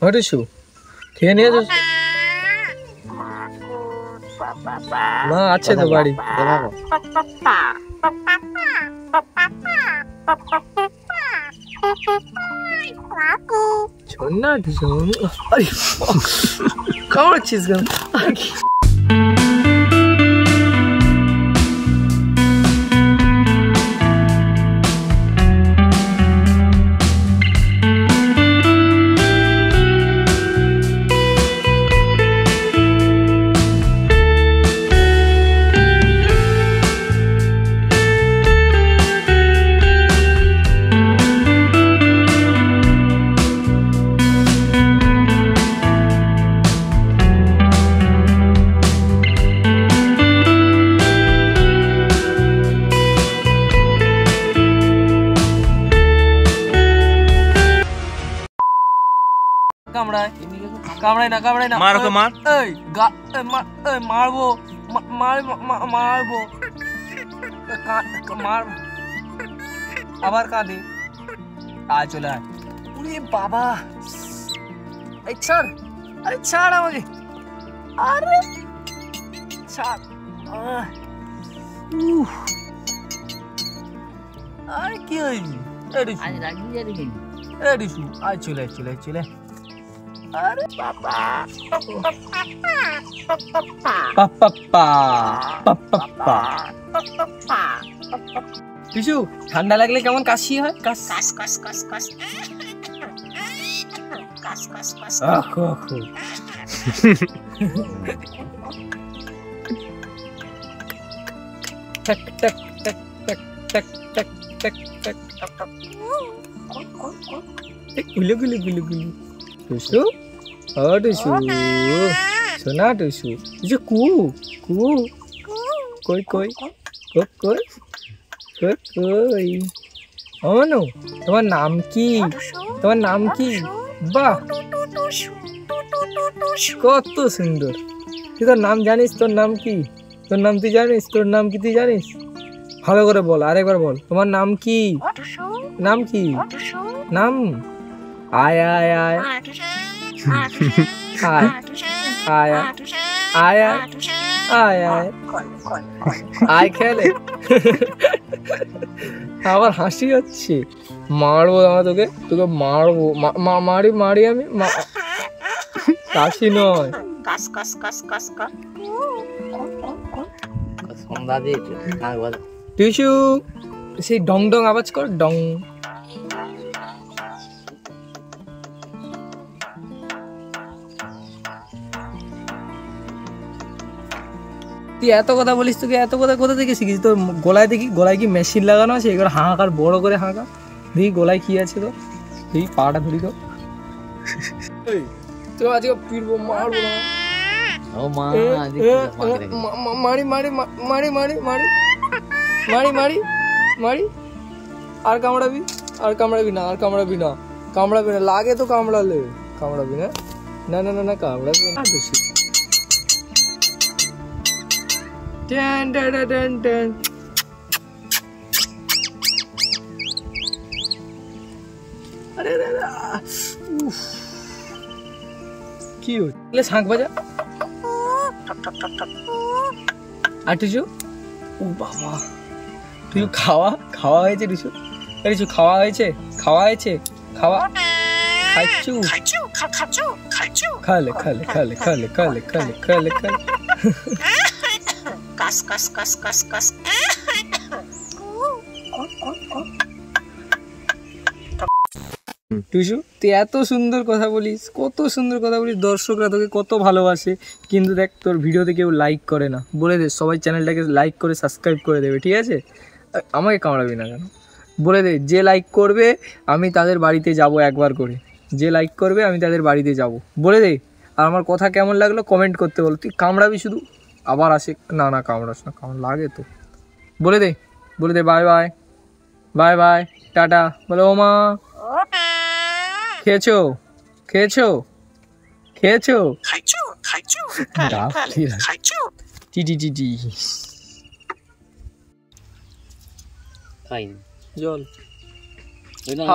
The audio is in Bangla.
What is you? Can you just? Ma, अच्छे तो बड़ी. छोड़ना डिज़ाइन. अरे, कौन चीज़ का? কামড়াই না কামড়াই না মারো মার এই মারবো মারবো মার আবার কাঁদে আয় চলে আয় উনি বাবা এই ছাড় আমাকে আরে ছাড় আরে কি হয়নি এডিসু আয় চলে আয় চলে চলে আরে পাপা কিছু ঠান্ডা লাগলে কেমন কাশি হয় কাশ কাশ কাশ কাশ কাশ কাশ কাশ কাশ টক টক টক টক টক টক টক টক গুলি গুলি গুলি গুলি টুসু ও টুসু সোনা টুসু যে কু কু কই কই কক কই কক কই ও নো তোমার নাম কি তোমার নাম কি বাহ কত সুন্দর তুই তোর নাম জানিস তোর নাম কি তোর নাম তুই জানিস তোর নাম কি তুই জানিস ভালো করে বল আরেকবার বল তোমার নাম কি নাম কি নাম আয় আয় আয় আয় আয় আয় আয় আয় আয় খেলে আবার হাসি হচ্ছে মারবো আমার তোকে তোকে মারবো মারি মারি আমি কাশি নয় টিসু সেই ডং ডং আওয়াজ কর ডং তুই এত কথা বলিস তোকে এত কথা কোথা থেকে শিখিস তোর গলায় দেখি গলায় কি মেশিন লাগানো আছে এগুলো হাঁকার বড় করে হাঁকা দেখি গলায় কি আছে তো তুই পাটা ধরি তো আজকে ফিরবো মারবো মারি মারি মারি মারি মারি মারি মারি মারি আর কামড়াবি আর কামড়াবি না আর কামড়াবি না কামড়াবি না লাগে তো কামড়ালে কামড়াবি না না না না কামড়াবি না Dun, dun, dun, dun, dun. Cute. Let's hang baja. Atishu? Oh, Baba. Do you khawa? Khawa hoyeche Atishu? Atishu khawa hoyeche? Khawa hoyeche? Khawa. Khachu. Khachu. Khachu. Khachu. Khale, khale, khale, khale, khale, khale, khale, khale. Kas kas kas kas kas. Tusu তুই এত সুন্দর কথা বলিস কত সুন্দর কথা বলিস দর্শকরা তোকে কত ভালোবাসে কিন্তু দেখ তোর ভিডিওতে কেউ লাইক করে না বলে দে সবাই চ্যানেলটাকে লাইক করে সাবস্ক্রাইব করে দেবে ঠিক আছে আমাকে কামড়াবি না কেন বলে দে যে লাইক করবে আমি তাদের বাড়িতে যাব একবার করে যে লাইক করবে আমি তাদের বাড়িতে যাব বলে দে আর আমার কথা কেমন লাগলো কমেন্ট করতে বলো তুই কামড়াবি শুধু আবার আসে না না কামড়াস না কামড় লাগে তো বলে দে bye bye bye bye tata বলে ও মা খেয়েছো খেয়েছো খেয়েছো জল